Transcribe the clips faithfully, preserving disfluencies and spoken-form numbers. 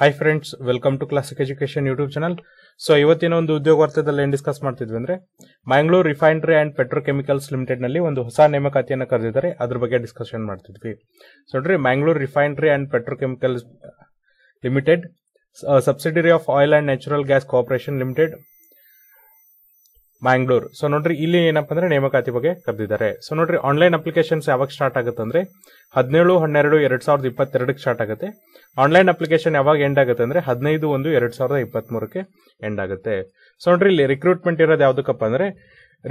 Hi friends, welcome to Classic Education YouTube channel. So ಇವತ್ತಿನ ಒಂದು ಉದ್ಯೋಗಾರ್ಥದಲ್ಲಿ ಏನು ಡಿಸ್ಕಸ್ ಮಾಡ್ತಿದ್ವಿ ಅಂದ್ರೆ Mangaluru refinery and petrochemicals limited ನಲ್ಲಿ ಒಂದು ಹೊಸ ನೇಮಕಾತಿಯನ್ನು ಕರೆದಿದ್ದಾರೆ, ಅದರ ಬಗ್ಗೆ ಡಿಸ್ಕಷನ್ ಮಾಡ್ತಿದ್ವಿ. ಸೊ ನೋಡ್ರಿ, Mangaluru refinery and petrochemicals limited subsidiary of oil and natural gas corporation limited Mangalore. So ನೋಡ್ರಿ, ಇಲ್ಲಿ ಏನಪ್ಪ ಅಂದ್ರೆ ನೇಮಕಾತಿ ಬಗ್ಗೆ ಕರೆದಿದ್ದಾರೆ. ಸೊ ನೋಡ್ರಿ, ಆನ್ಲೈನ್ ಅಪ್ಲಿಕೇಶನ್ಸ್ ಯಾವಾಗ ಸ್ಟಾರ್ಟ್ ಆಗುತ್ತೆ ಅಂದ್ರೆ ಹದಿನೇಳು ಹನ್ನೆರಡು ಎರಡ್ ಸಾವಿರದ ಇಪ್ಪತ್ತೆರಡಕ್ಕೆ ಸ್ಟಾರ್ಟ್ ಆಗುತ್ತೆ. ಆನ್ಲೈನ್ ಅಪ್ಲಿಕೇಶನ್ ಯಾವಾಗ ಎಂಡ್ ಆಗುತ್ತೆ ಅಂದ್ರೆ ಹದಿನೈದು ಒಂದು ಎರಡ್ ಸಾವಿರದ ಇಪ್ಪತ್ತ್ ಮೂರಕ್ಕೆ ಎಂಡ್ ಆಗುತ್ತೆ. ಸೊ ನೋಡ್ರಿ, ಇಲ್ಲಿ ರಿಕ್ರೂಟ್ಮೆಂಟ್ ಇರೋದು ಯಾವ್ದಕ್ಕಪ್ಪ ಅಂದ್ರೆ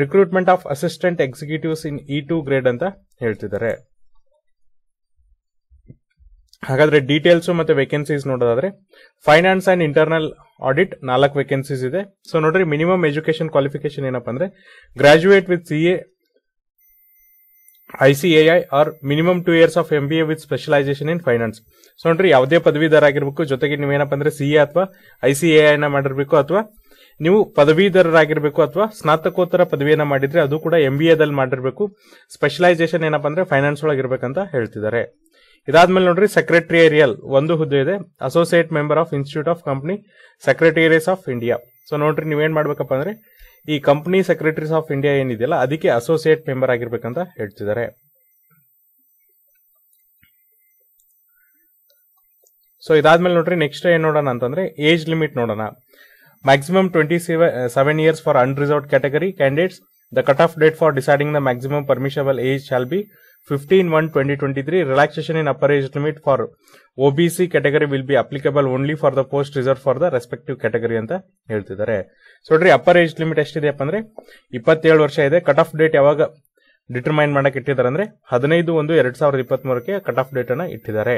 recruitment of assistant executives in E two grade ಅಂತ ಹೇಳ್ತಿದ್ದಾರೆ. ಹಾಗಾದ್ರೆ ಡೀಟೇಲ್ಸ್ ಮತ್ತೆ ವೇಕೆನ್ಸೀಸ್ ನೋಡೋದಾದ್ರೆ ಫೈನಾನ್ಸ್ ಅಂಡ್ ಇಂಟರ್ನಲ್ ಆಡಿಟ್ ನಾಲ್ಕು ವೇಕೆನ್ಸೀಸ್ ಇದೆ. ಸೊ ನೋಡ್ರಿ, ಮಿನಿಮಮ್ ಎಜುಕೇಶನ್ ಕ್ವಾಲಿಫಿಕೇಶನ್ ಏನಪ್ಪ ಅಂದ್ರೆ graduate with CA ICAI or minimum two years of MBA with specialisation in finance. So ನೋಡ್ರಿ, ಯಾವುದೇ ಪದವೀಧರ ಆಗಿರ್ಬೇಕು, ಜೊತೆಗೆ ನೀವೇನಪ್ಪ ಅಂದ್ರೆ ಸಿಎ ಅಥವಾ ಐಸಿಎಐ ನ ಮಾಡಿರ್ಬೇಕು, ಅಥವಾ ನೀವು ಪದವೀಧರರಾಗಿರ್ಬೇಕು, ಅಥವಾ ಸ್ನಾತಕೋತ್ತರ ಪದವಿಯನ್ನ ಮಾಡಿದ್ರೆ ಅದು ಕೂಡ ಎಂಬಿಎದಲ್ಲಿ ಮಾಡಿರ್ಬೇಕು. ಸ್ಪೆಷಲೈಸೇಷನ್ ಏನಪ್ಪ ಅಂದ್ರೆ ಫೈನಾನ್ಸ್ ಒಳಗಿರ್ಬೇಕಂತ ಹೇಳ್ತಿದ್ದಾರೆ. ಇದಾದ್ಮೇಲೆ ನೋಡ್ರಿ, ಸೆಕ್ರೆಟರಿಯಲ್ ಒಂದು ಹುದ್ದೆ ಇದೆ, associate member of institute of company secretaries of India. So ನೋಡ್ರಿ, ನೀವೇನ್ ಮಾಡ್ಬೇಕಪ್ಪ ಅಂದ್ರೆ ಈ ಕಂಪನಿ ಸೆಕ್ರೆಟರೀಸ್ ಆಫ್ ಇಂಡಿಯಾ ಏನಿದೆಯಲ್ಲ ಅದಕ್ಕೆ ಅಸೋಸಿಯೇಟ್ ಮೆಂಬರ್ ಆಗಿರ್ಬೇಕಂತ ಹೇಳ್ತಿದ್ದಾರೆ. ಸೊ ಇದಾದ್ಮೇಲೆ ನೋಡ್ರಿ, ನೆಕ್ಸ್ಟ್ ಏನ್ ನೋಡೋಣ ಅಂತಂದ್ರೆ ಏಜ್ ಲಿಮಿಟ್ ನೋಡೋಣ. Maximum twenty seven years for unreserved category candidates. The cut off date for deciding the maximum permissible age shall be fifteen one twenty twenty-three. Relaxation in upper age limit for O B C category will be applicable only for the post reserved for the respective category ಅಂತ ಹೇಳ್ತಿದ್ದಾರೆ. So ನೋಡ್ರಿ, upper age limit ಎಷ್ಟಿದೆ ಅಪ್ಪ ಅಂದ್ರೆ ಇಪ್ಪತ್ತೇಳು ವರ್ಷ ಇದೆ. Cut off date ಯಾವಾಗ ಡಿಟರ್ಮೈನ್ ಮಾಡಕ್ ಇಟ್ಟಿದ್ದಾರೆ ಅಂದ್ರೆ ಹದಿನೈದು ಒಂದು ಎರಡ್ ಸಾವಿರದ ಇಪ್ಪತ್ತ್ ಮೂರಕ್ಕೆ ಕಟ್ ಆಫ್ ಡೇಟ್ ಅನ್ನ ಇಟ್ಟಿದ್ದಾರೆ.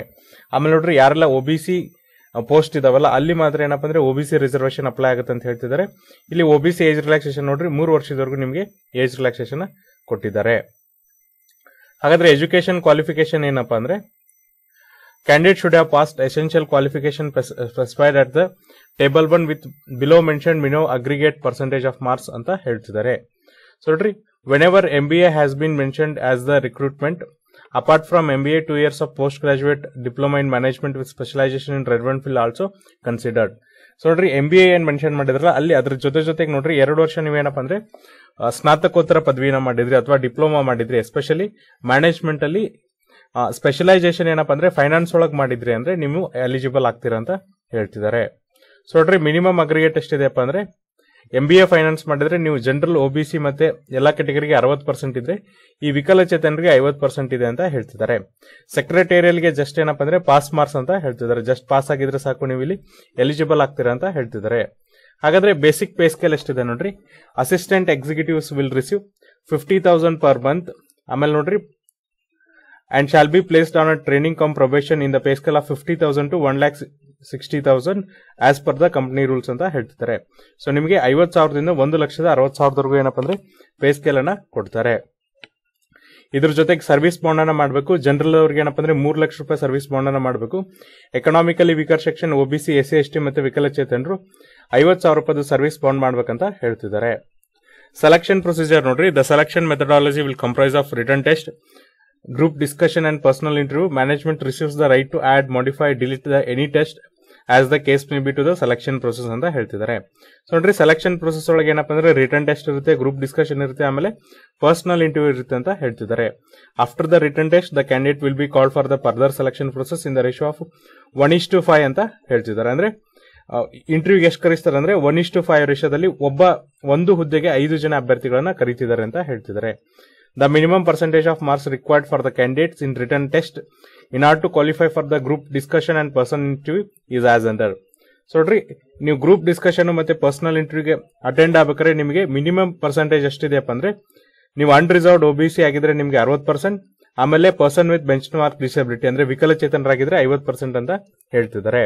ಆಮೇಲೆ ನೋಡ್ರಿ, ಯಾರೆಲ್ಲ O B C ಪೋಸ್ಟ್ ಇದಾವಲ್ಲ ಅಲ್ಲಿ ಮಾತ್ರ ಏನಪ್ಪ ಅಂದ್ರೆ ಒಬಿಸಿ ರಿಸರ್ವೇಶನ್ ಅಪ್ಲೈ ಆಗುತ್ತೆ ಅಂತ ಹೇಳ್ತಿದ್ದಾರೆ. ಇಲ್ಲಿ ಒಬಿಸಿ ಏಜ್ ರಿಲ್ಯಾಕ್ಸೇಷನ್ ನೋಡ್ರಿ ಮೂರು ವರ್ಷದವರೆಗೂ ನಿಮಗೆ ಏಜ್ ರಿಲ್ಯಾಕ್ಸೇಷನ್ ಕೊಟ್ಟಿದ್ದಾರೆ. ಹಾಗಾದ್ರೆ ಎಜುಕೇಶನ್ ಕ್ವಾಲಿಫಿಕೇಶನ್ ಏನಪ್ಪಾ ಅಂದ್ರೆ candidate should have passed essential qualification specified at the table one with below mention minimum aggregate percentage of marks ಅಂತ ಹೇಳ್ತಿದ್ದಾರೆ. ಸೊ ನೋಡ್ರಿ, whenever M B A has been mentioned as the recruitment apart from M B A two years of post graduate diploma in management with specialisation in relevant field also considered. So ನೋಡ್ರಿ, M B A ಏನ್ mention ಮಾಡಿದ್ರಲ್ಲ ಅಲ್ಲಿ ಅದ್ರ ಜೊತೆ ಜೊತೆಗೆ ನೋಡ್ರಿ ಎರಡು ವರ್ಷ ನೀವೇನಪ್ಪ ಅಂದ್ರೆ ಸ್ನಾತಕೋತ್ತರ ಪದವಿನ ಮಾಡಿದ್ರಿ ಅಥವಾ ಡಿಪ್ಲೊಮಾ ಮಾಡಿದ್ರಿ, ಎಸ್ಪೆಷಲಿ ಮ್ಯಾನೇಜ್ಮೆಂಟ್ ಅಲ್ಲಿ ಸ್ಪೆಷಲೈಸೇಷನ್ ಏನಪ್ಪ ಅಂದ್ರೆ ಫೈನಾನ್ಸ್ ಒಳಗೆ ಮಾಡಿದ್ರಿ ಅಂದ್ರೆ ನೀವು ಎಲಿಜಿಬಲ್ ಆಗ್ತೀರಾ ಅಂತ ಹೇಳ್ತಿದ್ದಾರೆ. ಸೊ ನೋಡ್ರಿ, ಮಿನಿಮಮ್ ಅಗ್ರಿಗೇಟ್ ಎಷ್ಟಿದೆಪ್ಪ ಅಂದ್ರೆ ಎಂ ಬಿ ಎ ಫೈನಾನ್ಸ್ ಮಾಡಿದ್ರೆ ನೀವು ಜನರಲ್ ಒಬಿಸಿ ಮತ್ತೆ ಎಲ್ಲಾ ಕೆಟಗರಿಗೆ ಅರವತ್ತು ಪರ್ಸೆಂಟ್ ಇದ್ರೆ ಈ ವಿಕಲಚೇತನರಿಗೆ ಐವತ್ತು ಪರ್ಸೆಂಟ್ ಇದೆ ಅಂತ ಹೇಳ್ತಿದ್ದಾರೆ. ಸೆಕ್ರೆಟೇರಿಯಲ್ಗೆ ಜಸ್ಟ್ ಏನಪ್ಪ ಅಂದ್ರೆ ಪಾಸ್ ಮಾರ್ಕ್ಸ್ ಅಂತ ಹೇಳ್ತಿದ್ದಾರೆ, ಜಸ್ಟ್ ಪಾಸ್ ಆಗಿದ್ರೆ ಸಾಕು ನೀವು ಇಲ್ಲಿ ಎಲಿಜಿಬಲ್ ಆಗ್ತೀರಾ ಅಂತ ಹೇಳ್ತಿದ್ದಾರೆ. ಹಾಗಾದ್ರೆ ಬೇಸಿಕ್ ಪೇ ಸ್ಕೇಲ್ ಎಷ್ಟಿದೆ ನೋಡ್ರಿ, assistant executives will receive fifty thousand per month. ಆಮೇಲೆ ನೋಡ್ರಿ, and shall be placed on a training cum probation in the pay scale of fifty thousand to one lakh sixty thousand as per the company rules ಅಂತ ಹೇಳ್ತಿದ್ದಾರೆ. So ನಿಮಗೆ ಐವತ್ ಸಾವಿರದಿಂದ ಒಂದು ಲಕ್ಷದ ಅರವತ್ ಸಾವಿರದವರೆಗೂ ಏನಪ್ಪ ಅಂದ್ರೆ ಪೇ ಸ್ಕೇಲ್ ಅನ್ನ ಕೊಡ್ತಾರೆ. ಇದ್ರ ಜೊತೆಗೆ ಸರ್ವಿಸ್ ಬಾಂಡ್ ಅನ್ನ ಮಾಡಬೇಕು, ಜನರಲ್ ಅವ್ರಿಗೆ ಏನಪ್ಪ ಅಂದ್ರೆ ಮೂರು ಲಕ್ಷ ರೂಪಾಯಿ ಸರ್ವಿಸ್ ಬಾಂಡ್ ಅನ್ನ ಮಾಡಬೇಕು. Economically weaker section OBC S C S T ಮತ್ತೆ ವಿಕಲಚೇತನರು ಐವತ್ತು ಸಾವಿರ ರೂಪಾಯಿ ಸರ್ವಿಸ್ ಬಾಂಡ್ ಮಾಡಬೇಕಂತ ಹೇಳ್ತಿದ್ದಾರೆ. ಸೆಲೆಕ್ಷನ್ ಪ್ರೊಸೀಜರ್ ನೋಡ್ರಿ, the selection methodology will comprise of written test, group discussion and personal interview. Management receives the right to add, modify, delete the any test as the case may be to the selection process ಅಂತ ಹೇಳ್ತಿದ್ದಾರೆ. So ನೋಡ್ರಿ, selection process ಒಳಗೆ ಏನಪ್ಪ ಅಂದ್ರೆ written test ಇರುತ್ತೆ, group discussion ಇರುತ್ತೆ, ಆಮೇಲೆ personal interview ಇರುತ್ತೆ ಅಂತ ಹೇಳ್ತಿದ್ದಾರೆ. After the written test the candidate will be called for the further selection process in the ratio of one is to five ಅಂತ ಹೇಳ್ತಿದ್ದಾರೆ. ಅಂದ್ರೆ ಇಂಟರ್ವ್ಯೂಗೆ ಎಷ್ಟು ಕರಿಸ್ತಾರೆ ಅಂದ್ರೆ ಒನ್ ಇಸ್ ಟು ಫೈವ್ ರೇಷಿಯೋದಲ್ಲಿ ಒಬ್ಬ ಒಂದು ಹುದ್ದೆಗೆ ಐದು ಜನ ಅಭ್ಯರ್ಥಿಗಳನ್ನ ಕರೀತಿದ್ದಾರೆ ಅಂತ ಹೇಳ್ತಿದ್ದಾರೆ. The minimum percentage of marks required for the candidates in written test in order to qualify for the group discussion and personal interview is as under. So, you group discussion and personal interview attend ಆಗಬೇಕಾದ್ರೆ ನಿಮಗೆ minimum percentage ಎಷ್ಟಿದೆಯಪ್ಪ ಅಂದ್ರೆ ನೀವು unreserved OBC ಆಗಿದ್ರೆ ನಿಮಗೆ ಅರವತ್ತು percent, ಆಮೇಲೆ person with bench mark disability ಅಂದ್ರೆ ವಿಕಲಚೇತನರಾಗಿದ್ರೆ ಐವತ್ತು ಪರ್ಸೆಂಟ್ ಅಂತ ಹೇಳ್ತಿದ್ದಾರೆ.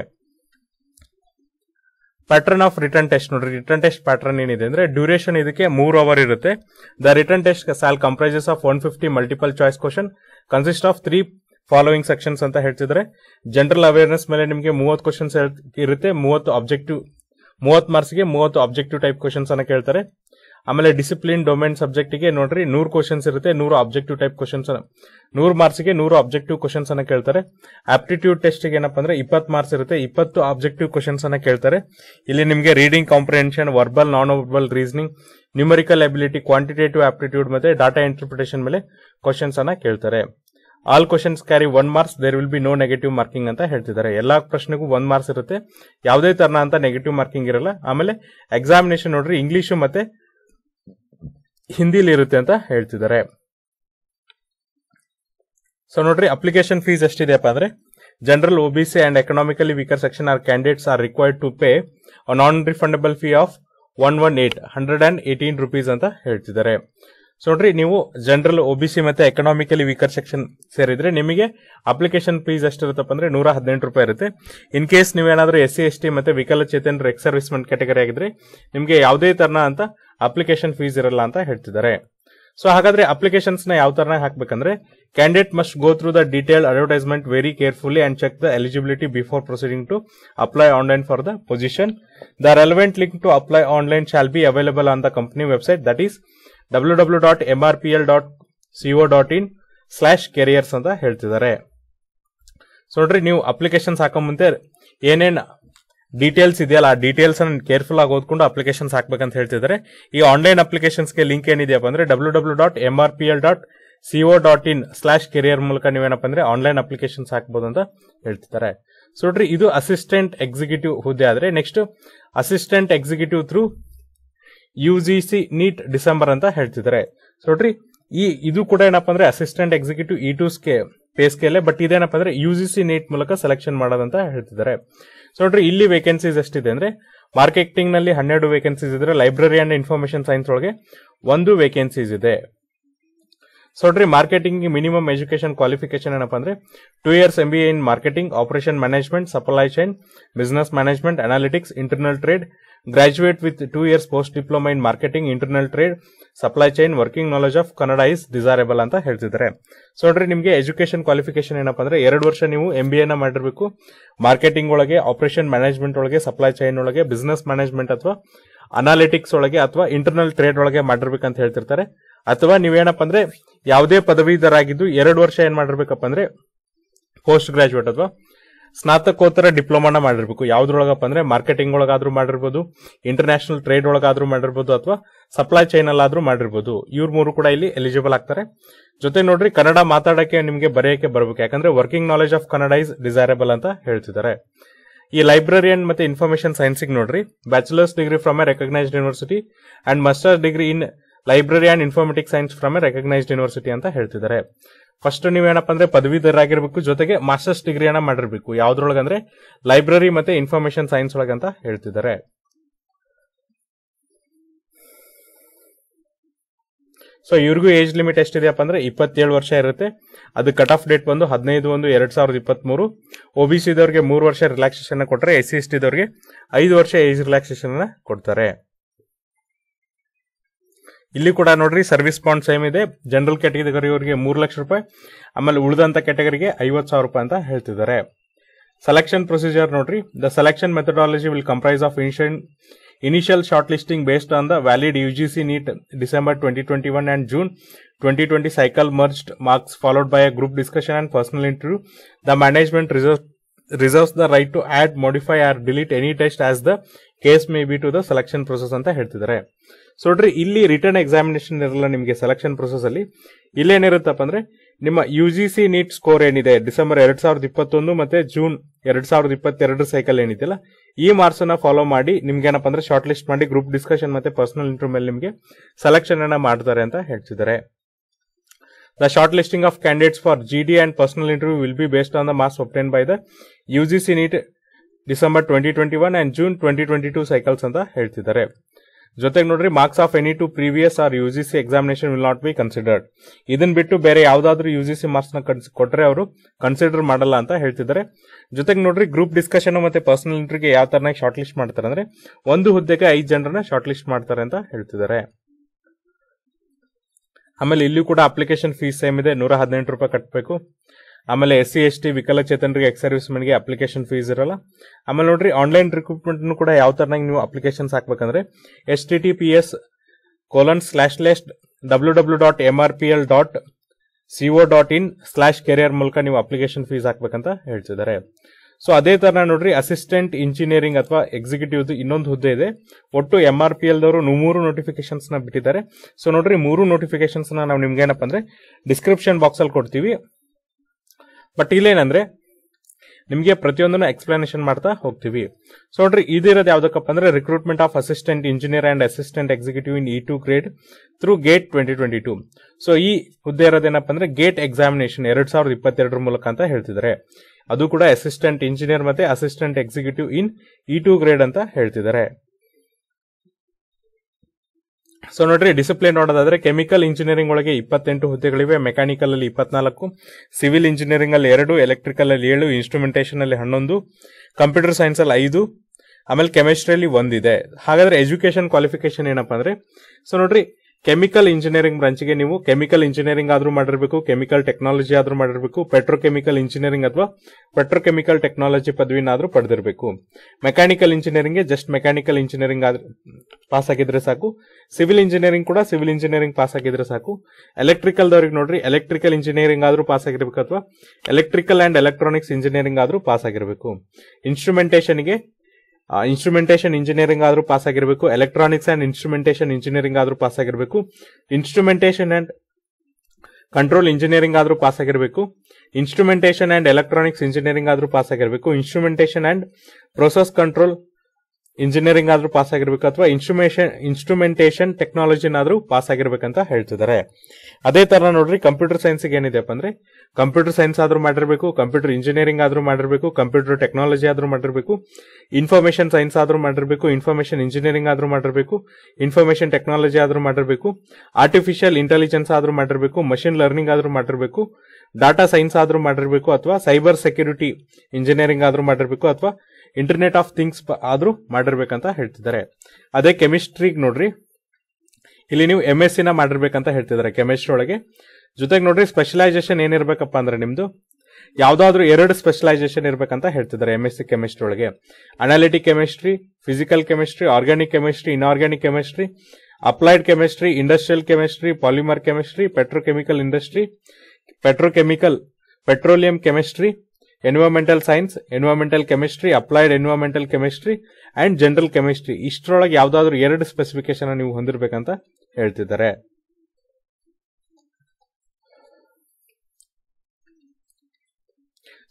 ಪ್ಯಾಟರ್ನ್ ಆಫ್ ರಿಟರ್ನ್ ಟೆಸ್ಟ್ ನೋಡ್ರಿ, ರಿಟರ್ನ್ ಟೆಸ್ಟ್ ಪ್ಯಾಟರ್ನ್ ಏನಿದೆ ಅಂದ್ರೆ ಡ್ಯೂರೇಷನ್ ಇದಕ್ಕೆ ಮೂರು ಅವರ್ ಇರುತ್ತೆ. The written test shall comprises of one fifty multiple choice question consist of three following sections ಅಂತ ಹೇಳ್ತಿದ್ದಾರೆ. ಜನರಲ್ ಅವೇರ್ನೆಸ್ ಮೇಲೆ ನಿಮಗೆ ಮೂವತ್ತು ಕ್ವಶನ್ಸ್ ಇರುತ್ತೆ, ಮೂವತ್ತು ಆಬ್ಜೆಕ್ಟಿವ್ ಮೂವತ್ತು ಮಾರ್ಕ್ಸ್ಗೆ ಮೂವತ್ತು ಆಬ್ಜೆಕ್ಟಿವ್ ಟೈಪ್ ಕ್ವಶನ್ಸ್ ಅನ್ನ ಕೇಳ್ತಾರೆ. ಆಮೇಲೆ ಡಿಸಿಪ್ಲಿನ್ ಡೊಮೇನ್ ಸಬ್ಜೆಕ್ಟ್ ಗೆ ನೋಡ್ರಿ ನೂರ್ ಕ್ವಶನ್ಸ್ ಇರುತ್ತೆ, ನೂರು ಆಬ್ಜೆಕ್ಟಿವ್ ಟೈಪ್ ಕ್ವಶನ್ಸ್, ನೂರ್ ಮಾರ್ಕ್ಸ್ ಗೆ ನೂರು ಆಬ್ಜೆಕ್ಟಿವ್ ಕ್ವಶನ್ಸ್ ಅನ್ನ ಕೇಳ್ತಾರೆ. ಆಪ್ಟಿಟ್ಯೂಡ್ ಟೆಸ್ಟ್ ಗೆ ಏನಪ್ಪಾ ಅಂದ್ರೆ ಇಪ್ಪತ್ ಮಾರ್ಕ್ಸ್ ಇರುತ್ತೆ, ಇಪ್ಪತ್ತು ಆಬ್ಜೆಕ್ಟಿವ್ ಕ್ವಶನ್ಸ್ ಅನ್ನ ಕೇಳ್ತಾರೆ. ಇಲ್ಲಿ ನಿಮ್ಗೆ reading comprehension, verbal, non verbal reasoning, numerical ability, quantitative aptitude ಮತ್ತೆ ಡಾಟಾ ಇಂಟರ್ಪ್ರಿಟೇಷನ್ ಮೇಲೆ ಕ್ವಶನ್ಸ್ ಅನ್ನ ಕೇಳ್ತಾರೆ. All questions carry one marks, there will be no negative marking ಅಂತ ಹೇಳ್ತಿದ್ದಾರೆ. ಎಲ್ಲಾ ಪ್ರಶ್ನೆಗೂ ಒಂದ್ ಮಾರ್ಕ್ಸ್ ಇರುತ್ತೆ, ಯಾವುದೇ ತರನ ಅಂತ ನೆಗೆಟಿವ್ ಮಾರ್ಕಿಂಗ್ ಇರಲ್ಲ. ಆಮೇಲೆ ಎಕ್ಸಾಮಿನೇಷನ್ ನೋಡ್ರಿ ಇಂಗ್ಲಿಷ್ ಮತ್ತೆ ಹಿಂದಿಲಿ ಇರುತ್ತೆ ಅಂತ ಹೇಳ್ತಿದ್ದಾರೆ. ಸೊ ನೋಡ್ರಿ ಅಪ್ಲಿಕೇಶನ್ ಫೀಸ್ ಎಷ್ಟಿದೆಯಪ್ಪ ಅಂದ್ರೆ general, OBC and economically weaker section R candidates are required to pay a non refundable fee of one one eight hundred and eighteen rupees ಅಂತ ಹೇಳ್ತಿದ್ದಾರೆ. ಸೊ ನೋಡ್ರಿ ನೀವು ಜನರಲ್, ಒಬಿಸಿ ಮತ್ತೆ ಎಕನಾಮಿಕಲಿ ವೀಕರ್ ಸೆಕ್ಷನ್ ಸೇರಿದ್ರೆ ನಿಮಗೆ application fees ಎಷ್ಟಿರುತ್ತಪ್ಪ ಅಂದ್ರೆ ನೂರ ಹದಿನೆಂಟು ರೂಪಾಯಿ ಇರುತ್ತೆ. ಇನ್ ಕೇಸ್ ನೀವೇನಾದ್ರೂ ಎಸ್ ಸಿ ಎಸ್ ಟಿ ಮತ್ತೆ ವಿಕಲಚೇತನರು ಎಕ್ಸ್ ಸರ್ವಿಸ್ಮೆಂಟ್ ಕ್ಯಾಟಗರಿ ಆಗಿದ್ರೆ ನಿಮ್ಗೆ ಯಾವುದೇ ತರನ ಅಂತ ಅಪ್ಲಿಕೇಶನ್ ಫೀಸ್ ಇರಲ್ಲ ಅಂತ ಹೇಳ್ತಿದ್ದಾರೆ. ಸೊ ಹಾಗಾದ್ರೆ ಅಪ್ಲಿಕೇಶನ್ಸ್ ನ ಯಾವ ತರನಾಗಿ ಹಾಕ್ಬೇಕಂದ್ರೆ candidate must go through the detailed advertisement very carefully and check the eligibility before proceeding to apply online for the position. The relevant link to apply online shall be available on the company website, that is W W W dot M R P L dot C O dot in slash careers ಅಂತ ಹೇಳ್ತಿದ್ದಾರೆ. So ನೋಡ್ರಿ ನೀವು applications ಹಾಕೋ ಮುಂದೆ ಏನೇನು details ಇದೆಯಲ್ಲ ಆ details ಅನ್ನು ಕೇರ್ಫುಲ್ ಆಗಿ ಓದ್ಕೊಂಡು ಅಪ್ಲಿಕೇಶನ್ಸ್ ಹಾಕ್ಬೇಕಂತ ಹೇಳ್ತಿದ್ದಾರೆ. ಈ ಆನ್ಲೈನ್ ಅಪ್ಲಿಕೇಶನ್ಸ್ಗೆ ಲಿಂಕ್ ಏನಿದೆಯಪ್ಪ ಅಂದ್ರೆ W W dot M R P L dot CO dot in slash career ಮೂಲಕ ನೀವೇನಪ್ಪ ಅಂದ್ರೆ ಆನ್ಲೈನ್ ಅಪ್ಲಿಕೇಶನ್ಸ್ ಹಾಕ್ಬೋದು ಅಂತ ಹೇಳ್ತಿದ್ದಾರೆ. ಸೊ ನೋಡ್ರಿ ಇದು ಅಸಿಸ್ಟೆಂಟ್ ಎಕ್ಸಿಕ್ಯೂಟಿವ್ ಹುದ್ದೆ ಆದ್ರೆ next assistant executive through UGC NET December ಅಂತ ಹೇಳ್ತಿದ್ದಾರೆ. ಸೊ ನೋಡ್ರಿ ಈ ಇದು ಕೂಡ ಏನಪ್ಪಾ ಅಂದ್ರೆ ಅಸಿಸ್ಟೆಂಟ್ ಎಕ್ಸಿಕ್ಯೂಟಿವ್ ಇ ಟು ಸ್ಕೇ ಪೇ ಸ್ಕೇಲೆ, ಬಟ್ ಇದೇನಪ್ಪ ಅಂದ್ರೆ ಯುಜಿಸಿ ನೀಟ್ ಮೂಲಕ ಸೆಲೆಕ್ಷನ್ ಮಾಡೋದಂತ ಹೇಳ್ತಿದ್ದಾರೆ. ಸೊ ನೋಡ್ರಿ ಇಲ್ಲಿ ವೇಕೆನ್ಸೀಸ್ ಎಷ್ಟಿದೆ ಅಂದ್ರೆ ಮಾರ್ಕೆಟಿಂಗ್ ನಲ್ಲಿ ಹನ್ನೆರಡು ವೇಕೆನ್ಸೀಸ್ ಇದ್ರೆ ಲೈಬ್ರರಿ ಅಂಡ್ ಇನ್ಫಾರ್ಮೇಶನ್ ಸೈನ್ಸ್ ಒಳಗೆ ಒಂದು ವೇಕೆನ್ಸೀಸ್ ಇದೆ. ಸೊ ನೋಡ್ರಿ ಮಾರ್ಕೆಟಿಂಗ್ ಮಿನಿಮಮ್ ಎಜುಕೇಶನ್ ಕ್ವಾಲಿಫಿಕೇಶನ್ ಏನಪ್ಪಾ ಅಂದ್ರೆ two years M B A in marketing, operation management, supply chain, business management, analytics, internal trade. Graduate with two years post diploma in marketing, internal trade, supply chain, working knowledge of Kannada is desirable ಅಂತ ಹೇಳ್ತಿದ್ದಾರೆ. So ನೋಡ್ರಿ ನಿಮ್ಗೆ education qualification ಏನಪ್ಪಾ ಅಂದ್ರೆ ಎರಡು ವರ್ಷ ನೀವು M B A ನ ಮಾಡಿರ್ಬೇಕು ಮಾರ್ಕೆಟಿಂಗ್ ಒಳಗೆ, ಆಪರೇಷನ್ ಮ್ಯಾನೇಜ್ಮೆಂಟ್ ಒಳಗೆ, ಸಪ್ಲೈ ಚೈನ್ ಒಳಗೆ, ಬಿಸಿನೆಸ್ ಮ್ಯಾನೇಜ್ಮೆಂಟ್ ಅಥವಾ ಅನಾಲಿಟಿಕ್ಸ್ ಒಳಗೆ ಅಥವಾ ಇಂಟರ್ನಲ್ ಟ್ರೇಡ್ ಒಳಗೆ ಮಾಡಿರ್ಬೇಕಂತ ಹೇಳ್ತಿರ್ತಾರೆ. ಅಥವಾ ನೀವೇನಪ್ಪ ಅಂದ್ರೆ ಯಾವುದೇ ಪದವೀಧರಾಗಿದ್ದು ಎರಡು ವರ್ಷ ಏನ್ ಮಾಡಿರ್ಬೇಕಪ್ಪ ಅಂದ್ರೆ ಪೋಸ್ಟ್ ಗ್ರಾಜುಯೇಟ್ ಅಥವಾ ಸ್ನಾತಕೋತ್ತರ ಡಿಪ್ಲೊಮಾನ ಮಾಡಿರ್ಬೇಕು. ಯಾವ್ದ್ರೊಳಗಪ್ಪ ಅಂದ್ರೆ ಮಾರ್ಕೆಟಿಂಗ್ ಒಳಗಾದ್ರೂ ಮಾಡಿರ್ಬೋದು, ಇಂಟರ್ನ್ಯಾಷನಲ್ ಟ್ರೇಡ್ ಒಳಗಾದ್ರೂ ಮಾಡಿರ್ಬೋದು ಅಥವಾ ಸಪ್ಲೈ ಚೈನ್ ಅಲ್ಲಾದ್ರೂ ಮಾಡಿರ್ಬೋದು. ಇವ್ರು ಮೂರು ಕೂಡ ಇಲ್ಲಿ ಎಲಿಜಿಬಲ್ ಆಗ್ತಾರೆ. ಜೊತೆ ನೋಡ್ರಿ ಕನ್ನಡ ಮಾತಾಡಕ್ಕೆ ನಿಮ್ಗೆ ಬರೆಯಕ್ಕೆ ಬರಬೇಕು, ಯಾಕಂದ್ರೆ working knowledge of Kannada is desirable ಅಂತ ಹೇಳ್ತಿದ್ದಾರೆ. ಈ ಲೈಬ್ರರಿಯನ್ ಮತ್ತೆ ಇನ್ಫಾರ್ಮೇಶನ್ ಸೈನ್ಸಿಗೆ ನೋಡ್ರಿ bachelors degree from a recognised university and masters degree in library and informatic science from a recognised university ಅಂತ ಹೇಳ್ತಿದ್ದಾರೆ. ಫಸ್ಟ್ ನೀವೇನಪ್ಪ ಅಂದ್ರೆ ಪದವೀಧರಾಗಿರ್ಬೇಕು, ಜೊತೆಗೆ ಮಾಸ್ಟರ್ಸ್ ಡಿಗ್ರಿಯನ್ನ ಮಾಡಿರ್ಬೇಕು ಯಾವ್ದ್ರೊಳಗಂದ್ರೆ ಲೈಬ್ರರಿ ಮತ್ತೆ ಇನ್ಫಾರ್ಮೇಶನ್ ಸೈನ್ಸ್ ಒಳಗಂತ ಹೇಳ್ತಿದ್ದಾರೆ. ಸೊ ಇವ್ರಿಗೂ ಏಜ್ ಲಿಮಿಟ್ ಎಷ್ಟಿದೆಯಪ್ಪ ಅಂದ್ರೆ ಇಪ್ಪತ್ತೇಳು ವರ್ಷ ಇರುತ್ತೆ. ಅದು ಕಟ್ ಆಫ್ ಡೇಟ್ ಬಂದು ಹದಿನೈದು ಒಂದು ಎರಡ್ ಸಾವಿರದ ಇಪ್ಪತ್ತ್ ಮೂರು. ಒಬಿಸಿ ದವ್ರಿಗೆ ಮೂರು ವರ್ಷ ರಿಲ್ಯಾಕ್ಸೇಷನ್ ಕೊಟ್ಟರೆ ಎಸ್ ಸಿ ಎಸ್ ಟಿ ದವ್ರಿಗೆ ಐದು ವರ್ಷ ಏಜ್ ರಿಲ್ಯಾಕ್ಸೇಷನ್ ಕೊಡ್ತಾರೆ. ಇಲ್ಲಿ ಕೂಡ ನೋಡ್ರಿ ಸರ್ವಿಸ್ ಪಾಯಿಂಟ್ ಸೇಮ್ ಇದೆ. ಜನರಲ್ ಕ್ಯಾಟಗರಿ ಅವರಿಗೆ ಮೂರು ಲಕ್ಷ ರೂಪಾಯಿ, ಆಮೇಲೆ ಉಳಿದಂತ ಕ್ಯಾಟಗರಿಗೆ ಐವತ್ತು ಸಾವಿರ ರೂಪಾಯಿ ಅಂತ ಹೇಳ್ತಿದ್ದಾರೆ. ಸೆಲೆಕ್ಷನ್ ಪ್ರೊಸೀಜರ್ ನೋಡ್ರಿ the selection methodology will comprise of initial initial short listing based on the valid UGC NET December twenty twenty one and June twenty twenty cycle merged marks followed by a group discussion and personal interview. The management reserve reserves the right to add modify or delete any test as the case may be to the selection process ಅಂತ ಹೇಳ್ತಿದ್ದಾರೆ. So ನೋಡ್ರಿ ಇಲ್ಲಿ return examination ಇರಲ್ಲ ನಿಮಗೆ selection process ಅಲ್ಲಿ. ಇಲ್ಲೇನಿರುತ್ತಪ್ಪ ಅಂದ್ರೆ ನಿಮ್ಮ ಯುಜಿಸಿ ನೀಟ್ ಸ್ಕೋರ್ ಏನಿದೆ ಡಿಸೆಂಬರ್ ಎರಡ್ ಸಾವಿರದ ಇಪ್ಪತ್ತೊಂದು ಮತ್ತೆ ಜೂನ್ ಎರಡ್ ಸಾವಿರದ ಇಪ್ಪತ್ತೆರಡು ಸೈಕಲ್ ಏನಿದೆಯಲ್ಲ ಈ ಮಾರ್ಕ್ಸ್ ಅನ್ನ ಫಾಲೋ ಮಾಡಿ ನಿಮ್ಗೆ ಏನಪ್ಪ ಅಂದ್ರೆ ಶಾರ್ಟ್ ಲಿಸ್ಟ್ ಮಾಡಿ ಗ್ರೂಪ್ ಡಿಸ್ಕಷನ್ ಮತ್ತೆ ಪರ್ಸನಲ್ ಇಂಟರ್ವ್ಯೂ ಮೇಲೆ ನಿಮಗೆ ಸೆಲೆಕ್ಷನ್ ಅನ್ನ ಮಾಡ್ತಾರೆ ಅಂತ ಹೇಳ್ತಿದ್ದಾರೆ. The short listing of candidates for G D and personal interview will be based on the marks obtain by the UGC NET December twenty twenty one and June twenty twenty two cycles ಅಂತ ಹೇಳ್ತಿದ್ದಾರೆ. ಜೊತೆಗೆ ನೋಡ್ರಿ marks of any two previous or UGC examination will not be considered. ಇದನ್ನ ಬಿಟ್ಟು ಬೇರೆ ಯಾವ್ದಾದ್ರು UGC marks ನ ಕೊಟ್ರೆ ಅವರು ಕನ್ಸಿಡರ್ ಮಾಡಲ್ಲ ಅಂತ ಹೇಳ್ತಿದ್ದಾರೆ. ಜೊತೆಗೆ ನೋಡ್ರಿ ಗ್ರೂಪ್ ಡಿಸ್ಕಷನ್ ಮತ್ತೆ ಪರ್ಸನಲ್ ಇಂಟರ್ವ್ಯೂಗೆ ಯಾವ ತರನಾಗಿ ಶಾರ್ಟ್ ಲಿಸ್ಟ್ ಮಾಡ್ತಾರೆ ಅಂದ್ರೆ ಒಂದು ಹುದ್ದೆಗೆ ಐದು ಜನರನ್ನ ಶಾರ್ಟ್ ಲಿಸ್ಟ್ ಮಾಡ್ತಾರೆ ಅಂತ ಹೇಳ್ತಿದ್ದಾರೆ. ಆಮೇಲೆ ಇಲ್ಲೂ ಕೂಡ ಅಪ್ಲಿಕೇಶನ್ ಫೀಸ್ ಸೇಮ್ ಇದೆ, ನೂರ ಹದಿನೆಂಟು ರೂಪಾಯಿ ಕಟ್ಟಬೇಕು. ಆಮೇಲೆ ಎಸ್ ಸಿ ಎಸ್ ಟಿ ವಿಕಲಚೇತನರಿಗೆ ಎಕ್ಸ್ ಸರ್ವಿಸ್ಮೆನ್ಗೆ ಅಪ್ಲಿಕೇಶನ್ ಫೀಸ್ ಇರಲ್ಲ. ಆಮೇಲೆ ನೋಡ್ರಿ ಆನ್ಲೈನ್ ರಿಕ್ರೂಟ್ಮೆಂಟ್ ಕೂಡ ಯಾವ ತರನಾಗಿ ನೀವು ಅಪ್ಲಿಕೇಶನ್ಸ್ ಹಾಕ್ಬೇಕಂದ್ರೆ S T T P S colon slash slash www.mrpl.co.in slash career ಮೂಲಕ ನೀವು application fees ಹಾಕಬೇಕಂತ ಹೇಳ್ತಿದ್ದಾರೆ. ಸೊ ಅದೇ ತರ ನೋಡ್ರಿ ಅಸಿಸ್ಟೆಂಟ್ ಇಂಜಿನಿಯರಿಂಗ್ ಅಥವಾ ಎಕ್ಸಿಕ್ಯೂಟಿವ್ ಇನ್ನೊಂದು ಹುದ್ದೆ ಇದೆ. ಒಟ್ಟು ಎಂ ಆರ್ ಪಿ ಎಲ್ ದವರು ಮೂರು ನೋಟಿಫಿಕೇಶನ್ಸ್ ನ ಬಿಟ್ಟಿದ್ದಾರೆ. ಸೊ ನೋಡ್ರಿ ಮೂರು ನೋಟಿಫಿಕೇಶನ್ಸ್ ನಾವು ನಿಮ್ಗೆ ಏನಪ್ಪ ಅಂದ್ರೆ ಡಿಸ್ಕ್ರಿಪ್ಷನ್ ಬಾಕ್ಸ್ ಅಲ್ಲಿ ಕೊಡ್ತೀವಿ. ಬಟ್ ಇಲ್ಲೇನಂದ್ರೆ ನಿಮಗೆ ಪ್ರತಿಯೊಂದನ್ನು ಎಕ್ಸ್ಪ್ಲನೇಷನ್ ಮಾಡ್ತಾ ಹೋಗ್ತೀವಿ. ಸೊ ನೋಡ್ರಿ ಇದಿರೋದು ಯಾವ್ದಕ್ಕಪ್ಪ ಅಂದ್ರೆ recruitment of assistant engineer and assistant executive in E two grade through GATE twenty twenty two. So ಈ ಹುದ್ದೆ ಇರೋದೇನಪ್ಪ ಅಂದ್ರೆ ಗೇಟ್ ಎಕ್ಸಾಮಿನೇಷನ್ ಎರಡ್ ಸಾವಿರದ ಇಪ್ಪತ್ತೆರಡರ ಮೂಲಕ ಅಂತ ಹೇಳ್ತಿದ್ದಾರೆ. ಅದು ಕೂಡ ಅಸಿಸ್ಟೆಂಟ್ ಇಂಜಿನಿಯರ್ ಮತ್ತೆ assistant executive in E two grade ಅಂತ ಹೇಳ್ತಿದ್ದಾರೆ. ಸೊ ನೋಡ್ರಿ ಡಿಸಿಪ್ಲಿನ್ ನೋಡೋದಾದ್ರೆ ಕೆಮಿಕಲ್ ಇಂಜಿನಿಯರಿಂಗ್ ಒಳಗೆ ಇಪ್ಪತ್ತೆಂಟು ಹುದ್ದೆಗಳಿವೆ. ಮೆಕ್ಯಾನಿಕಲ್ ಅಲ್ಲಿ ಇಪ್ಪತ್ನಾಲ್ಕು, ಸಿವಿಲ್ ಇಂಜಿನಿಯರಿಂಗ್ ಅಲ್ಲಿ ಎರಡು, ಎಲೆಕ್ಟ್ರಿಕಲ್ ಅಲ್ಲಿ ಏಳು, ಇನ್ಸ್ಟ್ರೂಮೆಂಟೇಷನ್ ಅಲ್ಲಿ ಹನ್ನೊಂದು, ಕಂಪ್ಯೂಟರ್ ಸೈನ್ಸ್ ಅಲ್ಲಿ ಐದು, ಆಮೇಲೆ ಕೆಮಿಸ್ಟ್ರಿ ಅಲ್ಲಿ ಒಂದಿದೆ. ಹಾಗಾದ್ರೆ ಎಜುಕೇಶನ್ ಕ್ವಾಲಿಫಿಕೇಶನ್ ಏನಪ್ಪಾ ಅಂದ್ರೆ ಸೊ ನೋಡ್ರಿ ಕೆಮಿಕಲ್ ಇಂಜಿನಿಯರಿಂಗ್ ಬ್ರಾಂಚ್ಗೆ ನೀವು ಕೆಮಿಕಲ್ ಇಂಜಿನಿಯರಿಂಗ್ ಆದ್ರೂ ಮಾಡಿರಬೇಕು, ಕೆಮಿಕಲ್ ಟೆಕ್ನಾಲಜಿ ಆದ್ರೂ ಮಾಡಿರಬೇಕು, ಪೆಟ್ರೋಕೆಮಿಕಲ್ ಇಂಜಿನಿಯರಿಂಗ್ ಅಥವಾ ಪೆಟ್ರೋಕೆಮಿಕಲ್ ಟೆಕ್ನಾಲಜಿ ಪದವಿನಾದ್ರೂ ಪಡೆದಿರಬೇಕು. ಮೆಕ್ಯಾನಿಕಲ್ ಇಂಜಿನಿಯರಿಂಗ್ಗೆ ಜಸ್ಟ್ ಮೆಕ್ಯಾನಿಕಲ್ ಇಂಜಿನಿಯರಿಂಗ್ ಪಾಸ್ ಆಗಿದ್ರೆ ಸಾಕು. ಸಿವಿಲ್ ಇಂಜಿನಿಯರಿಂಗ್ ಕೂಡ ಸಿವಿಲ್ ಇಂಜಿನಿಯರಿಂಗ್ ಪಾಸ್ ಆಗಿದ್ರೆ ಸಾಕು. ಎಲೆಕ್ಟ್ರಿಕಲ್ ದವ್ರಿಗೆ ನೋಡ್ರಿ ಎಲೆಕ್ಟ್ರಿಕಲ್ ಇಂಜಿನಿಯರಿಂಗ್ ಆದ್ರೂ ಪಾಸ್ ಆಗಿರಬೇಕು ಅಥವಾ ಎಲೆಕ್ಟ್ರಿಕಲ್ ಅಂಡ್ ಎಲೆಕ್ಟ್ರಾನಿಕ್ಸ್ ಇಂಜಿನಿಯರಿಂಗ್ ಆದ್ರೂ ಪಾಸ್ ಆಗಿರಬೇಕು. ಇನ್ಸ್ಟ್ರೂಮೆಂಟೇಷನ್ಗೆ ಇನ್ಸ್ಟ್ರೂಮೆಂಟೇಷನ್ ಇಂಜಿನಿಯರಿಂಗ್ ಆದ್ರೂ ಪಾಸ್ ಆಗಿರಬೇಕು. ಎಲೆಕ್ಟ್ರಾನಿಕ್ಸ್ ಅಂಡ್ ಇನ್ಸ್ಟ್ರೂಮೆಂಟೇಷನ್ ಇಂಜಿನಿಯರಿಂಗ್ ಆದ್ರೂ ಪಾಸ್ ಆಗಿರಬೇಕು. ಇನ್ಸ್ಟ್ರೂಮೆಂಟೇಷನ್ ಅಂಡ್ ಕಂಟ್ರೋಲ್ ಇಂಜಿನಿಯರಿಂಗ್ ಆದ್ರೂ ಪಾಸ್ ಆಗಿರಬೇಕು. ಇನ್ಸ್ಟ್ರೂಮೆಂಟೇಷನ್ ಅಂಡ್ ಎಲೆಕ್ಟ್ರಾನಿಕ್ಸ್ ಇಂಜಿನಿಯರಿಂಗ್ ಆದ್ರೂ ಪಾಸ್ ಆಗಿರಬೇಕು. Instrumentation and process control engineering ಆದ್ರೂ ಪಾಸ್ ಆಗಿರಬೇಕು ಅಥವಾ ಇನ್ಸ್ಟ್ರೂಮೇಷನ್ ಇನ್ಸ್ಟ್ರೂಮೆಂಟೇಷನ್ ಟೆಕ್ನಾಲಜಿನಾದ್ರೂ ಪಾಸ್ ಆಗಿರ್ಬೇಕಂತ ಹೇಳ್ತಿದ್ದಾರೆ. ಅದೇ ತರ ನೋಡ್ರಿ ಕಂಪ್ಯೂಟರ್ ಸೈನ್ಸ್ ಏನಿದೆಪ್ಪ ಅಂದ್ರೆ ಕಂಪ್ಯೂಟರ್ ಸೈನ್ಸ್ ಆದ್ರೂ ಮಾಡಿರಬೇಕು, ಕಂಪ್ಯೂಟರ್ ಇಂಜಿನಿಯರಿಂಗ್ ಆದ್ರೂ ಮಾಡಿರಬೇಕು, ಕಂಪ್ಯೂಟರ್ ಟೆಕ್ನಾಲಜಿ ಆದ್ರೂ ಮಾಡಿರಬೇಕು, ಇನ್ಫಾರ್ಮೇಷನ್ ಸೈನ್ಸ್ ಆದ್ರೂ ಮಾಡಿರಬೇಕು, ಇನ್ಫಾರ್ಮೇಷನ್ ಇಂಜಿನಿಯರಿಂಗ್ ಆದ್ರೂ ಮಾಡಿರಬೇಕು, ಇನ್ಫಾರ್ಮೇಷನ್ ಟೆಕ್ನಾಲಜಿ ಆದ್ರೂ ಮಾಡಿರಬೇಕು, ಆರ್ಟಿಫಿಷಿಯಲ್ ಇಂಟೆಲಿಜೆನ್ಸ್ ಆದ್ರೂ ಮಾಡಿರಬೇಕು, ಮಷಿನ್ ಲರ್ನಿಂಗ್ ಆದ್ರೂ ಮಾಡಿರಬೇಕು, ಡಾಟಾ ಸೈನ್ಸ್ ಆದ್ರೂ ಮಾಡಿರಬೇಕು ಅಥವಾ ಸೈಬರ್ ಸೆಕ್ಯೂರಿಟಿ ಇಂಜಿನಿಯರಿಂಗ್ ಆದ್ರೂ ಮಾಡಿರಬೇಕು ಅಥವಾ ಇಂಟರ್ನೆಟ್ ಆಫ್ ಥಿಂಗ್ಸ್ ಆದ್ರೂ ಮಾಡಿರ್ಬೇಕಂತ ಹೇಳ್ತಿದ್ದಾರೆ. ಅದೇ ಕೆಮಿಸ್ಟ್ರಿಗೆ ನೋಡ್ರಿ ಇಲ್ಲಿ ನೀವು ಎಂ ಎಸ್ ಸಿ ನ ಮಾಡಿರ್ಬೇಕಂತ ಹೇಳ್ತಿದ್ದಾರೆ ಕೆಮಿಸ್ಟ್ರಿ ಒಳಗೆ. ಜೊತೆಗೆ ನೋಡ್ರಿ ಸ್ಪೆಷಲೈಸೇಷನ್ ಏನಿರ್ಬೇಕಪ್ಪ ಅಂದ್ರೆ ನಿಮ್ದು ಯಾವ್ದಾದ್ರು ಎರಡು ಸ್ಪೆಷಲೈಸೇಷನ್ ಇರ್ಬೇಕಂತ ಹೇಳ್ತಿದ್ದಾರೆ ಎಂ ಎಸ್ ಸಿ ಕೆಮಿಸ್ಟ್ರಿ ಒಳಗೆ. Analytic chemistry, physical chemistry, organic chemistry, inorganic chemistry, applied chemistry, industrial chemistry, polymer chemistry, petrochemical industry, petrochemical petroleum chemistry, environmental science, environmental chemistry, applied environmental chemistry and general chemistry. ಇಷ್ಟರೊಳಗೆ ಯಾವ್ದಾದ್ರು ಎರಡು specification ನೀವು ಹೊಂದಿರಬೇಕಂತ ಹೇಳ್ತಿದ್ದಾರೆ.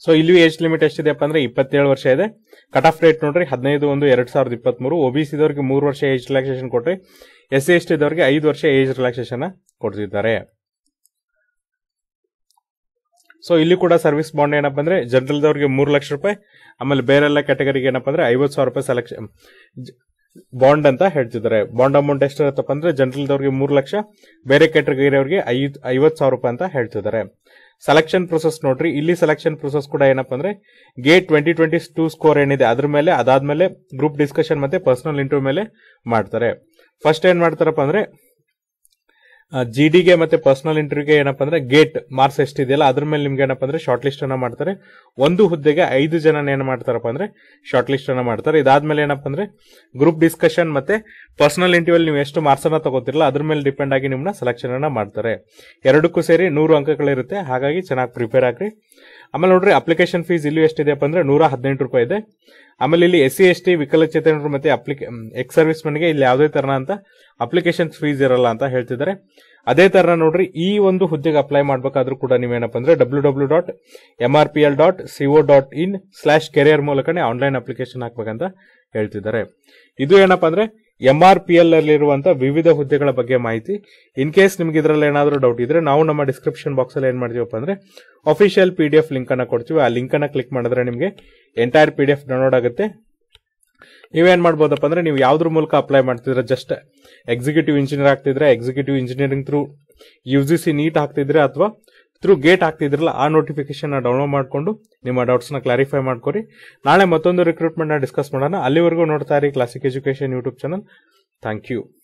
So ಇಲ್ಲಿ age limit ಎಷ್ಟಿದೆಪ್ಪ ಅಂದ್ರೆ ಇಪ್ಪತ್ತೇಳು ವರ್ಷ ಇದೆ. ಕಟ್ ಆಫ್ ರೇಟ್ ನೋಡ್ರಿ ಹದಿನೈದು ಒಂದು ಎರಡ್ ಸಾವಿರದ ಇಪ್ಪತ್ತ್ ಮೂರು. ಒಬಿಸಿ ದವರಿಗೆ ಮೂರು ವರ್ಷ ಏಜ್ ರಿಲ್ಯಾಕ್ಸೇಷನ್ ಕೊಟ್ರಿ, ಎಸ್ ಸಿ ಎಸ್ ಟಿ ದವರಿಗೆ ಐದು ವರ್ಷ ಏಜ್ ರಿಲ್ಯಾಕ್ಸೇಷನ್ ಕೊಡ್ತಿದ್ದಾರೆ. ಸೊ ಇಲ್ಲಿ ಕೂಡ ಸರ್ವಿಸ್ ಬಾಂಡ್ ಏನಪ್ಪ ಅಂದ್ರೆ ಜನರಲ್ ದವರಿಗೆ ಮೂರು ಲಕ್ಷ ರೂಪಾಯಿ, ಆಮೇಲೆ ಬೇರೆಲ್ಲ ಕ್ಯಾಟಗರಿಗೆ ಏನಪ್ಪಾ ಅಂದ್ರೆ ಐವತ್ತು ಸಾವಿರ ರೂಪಾಯಿ ಸೆಲೆಕ್ಷನ್ ಬಾಂಡ್ ಅಂತ ಹೇಳ್ತಿದ್ದಾರೆ. ಬಾಂಡ್ ಅಮೌಂಟ್ ಎಷ್ಟಿರತ್ತಪ್ಪ ಅಂದ್ರೆ ಜನರಲ್ ದವರಿಗೆ ಮೂರು ಲಕ್ಷ, ಬೇರೆ ಕ್ಯಾಟಗರಿ ಅವರಿಗೆ ಐದು ಐವತ್ತು ಸಾವಿರ ರೂಪಾಯಿ ಅಂತ ಹೇಳ್ತಿದ್ದಾರೆ. ಸೆಲೆಕ್ಷನ್ ಪ್ರೊಸೆಸ್ ನೋಡ್ರಿ ಇಲ್ಲಿ ಸೆಲೆಕ್ಷನ್ ಪ್ರೊಸೆಸ್ ಕೂಡ ಏನಪ್ಪ ಅಂದ್ರೆ GATE twenty twenty two score ಏನಿದೆ ಅದ್ರ ಮೇಲೆ, ಅದಾದ್ಮೇಲೆ ಗ್ರೂಪ್ ಡಿಸ್ಕಷನ್ ಮತ್ತೆ ಪರ್ಸನಲ್ ಇಂಟರ್ವ್ಯೂ ಮೇಲೆ ಮಾಡ್ತಾರೆ. ಫಸ್ಟ್ ಏನ್ ಮಾಡ್ತಾರಪ್ಪ ಅಂದ್ರೆ ಜಿ ಡಿಗೆ ಮತ್ತೆ ಪರ್ಸನಲ್ ಇಂಟರ್ವ್ಯೂಗೆ ಏನಪ್ಪ ಅಂದ್ರೆ ಗೇಟ್ ಮಾರ್ಕ್ಸ್ ಎಷ್ಟಿದೆಯಲ್ಲ ಅದ್ರ ಮೇಲೆ ನಿಮ್ಗೆ ಏನಪ್ಪ ಅಂದ್ರೆ ಶಾರ್ಟ್ ಲಿಸ್ಟ್ ಅನ್ನ ಮಾಡ್ತಾರೆ. ಒಂದು ಹುದ್ದೆಗೆ ಐದು ಜನ ಏನ್ ಮಾಡ್ತಾರಪ್ಪ ಅಂದ್ರೆ ಶಾರ್ಟ್ ಲಿಸ್ಟ್ ಅನ್ನ ಮಾಡ್ತಾರೆ. ಇದಾದ್ಮೇಲೆ ಏನಪ್ಪ ಅಂದ್ರೆ ಗ್ರೂಪ್ ಡಿಸ್ಕಷನ್ ಮತ್ತೆ ಪರ್ಸನಲ್ ಇಂಟರ್ವ್ಯೂಲ್ಲಿ ನೀವು ಎಷ್ಟು ಮಾರ್ಕ್ಸ್ ಅನ್ನ ತಗೋತಿರಲ್ಲ ಅದ್ರ ಮೇಲೆ ಡಿಪೆಂಡ್ ಆಗಿ ನಿಮ್ನ ಸೆಲೆಕ್ಷನ್ ಅನ್ನ ಮಾಡ್ತಾರೆ. ಎರಡಕ್ಕೂ ಸೇರಿ ನೂರು ಅಂಕಗಳಿರುತ್ತೆ, ಹಾಗಾಗಿ ಚೆನ್ನಾಗಿ ಪ್ರಿಪೇರ್ ಆಗ್ರಿ. ಆಮೇಲೆ ನೋಡ್ರಿ ಅಪ್ಲಿಕೇಶನ್ ಫೀಸ್ ಇಲ್ಲಿ ಎಷ್ಟಿದೆಪ್ಪ ಅಂದ್ರೆ ನೂರ ಹದಿನೆಂಟು ರೂಪಾಯಿ ಇದೆ. ಆಮೇಲೆ ಇಲ್ಲಿ ಎಸ್ ಸಿ ಎಸ್ ಟಿ ವಿಕಲಚೇತನರು ಮತ್ತೆ ಅಪ್ಲಿಕೇ ಎಕ್ಸ್ ಸರ್ವಿಸ್ ಮನ್ಗೆ ಇಲ್ಲಿ ಯಾವುದೇ ತರ ಅಂತ ಅಪ್ಲಿಕೇಶನ್ ಫೀಸ್ ಇರಲ್ಲ ಅಂತ ಹೇಳ್ತಿದ್ದಾರೆ. ಅದೇ ತರ ನೋಡ್ರಿ ಈ ಒಂದು ಹುದ್ದೆಗೆ ಅಪ್ಲೈ ಮಾಡಬೇಕಾದ್ರೂ ಕೂಡ ನೀವೇನಪ್ಪ ಅಂದ್ರೆ W W dot M R P L dot CO dot in slash career ಮೂಲಕನೇ ಆನ್ಲೈನ್ ಅಪ್ಲಿಕೇಶನ್ ಹಾಕ್ಬೇಕಂತ ಹೇಳ್ತಿದ್ದಾರೆ. ಇದು ಏನಪ್ಪ ಅಂದ್ರೆ ಎಂ ಆರ್ ಪಿ ಎಲ್ ಅಲ್ಲಿ ಇರುವಂತಹ ವಿವಿಧ ಹುದ್ದೆಗಳ ಬಗ್ಗೆ ಮಾಹಿತಿ. ಇನ್ ಕೇಸ್ ನಿಮ್ಗೆ ಇದರಲ್ಲಿ ಏನಾದ್ರು ಡೌಟ್ ಇದ್ರೆ ನಾವು ನಮ್ಮ ಡಿಸ್ಕ್ರಿಪ್ಷನ್ ಬಾಕ್ಸ್ ಅಲ್ಲಿ ಏನ್ ಮಾಡ್ತೀವಪ್ಪ ಅಂದ್ರೆ official P D F link ಅನ್ನ ಕೊಡ್ತೀವಿ. ಆ ಲಿಂಕ್ ಅನ್ನ ಕ್ಲಿಕ್ ಮಾಡಿದ್ರೆ ನಿಮ್ಗೆ entire P D F download ಆಗುತ್ತೆ. ನೀವೇನ್ ಮಾಡ್ಬೋದಪ್ಪ ಅಂದ್ರೆ ನೀವು ಯಾವ್ದ್ರ ಮೂಲಕ ಅಪ್ಲೈ ಮಾಡ್ತಿದ್ರೆ ಜಸ್ಟ್ ಎಕ್ಸಿಕ್ಯೂಟಿವ್ ಇಂಜಿನಿಯರ್ ಆಗ್ತಿದ್ರೆ, executive engineering through U G C NET ಹಾಕ್ತಿದ್ರೆ ಅಥವಾ ಥ್ರೂ ಗೇಟ್ ಹಾಕ್ತಿದ್ರಲ್ಲ ಆ ನೋಟಿಫಿಕೇಶನ್ ಡೌನ್ಲೋಡ್ ಮಾಡಿಕೊಂಡು ನಿಮ್ಮ ಡೌಟ್ಸ್ ನ ಕ್ಲಾರಿಫೈ ಮಾಡ್ಕೊರಿ. ನಾಳೆ ಮತ್ತೊಂದು ರಿಕ್ರೂಟ್ಮೆಂಟ್ ನ ಡಿಸ್ಕಸ್ ಮಾಡೋಣ. ಅಲ್ಲಿವರೆಗೂ ನೋಡ್ತಾ ಇರಿ classic Education YouTube channel. Thank you.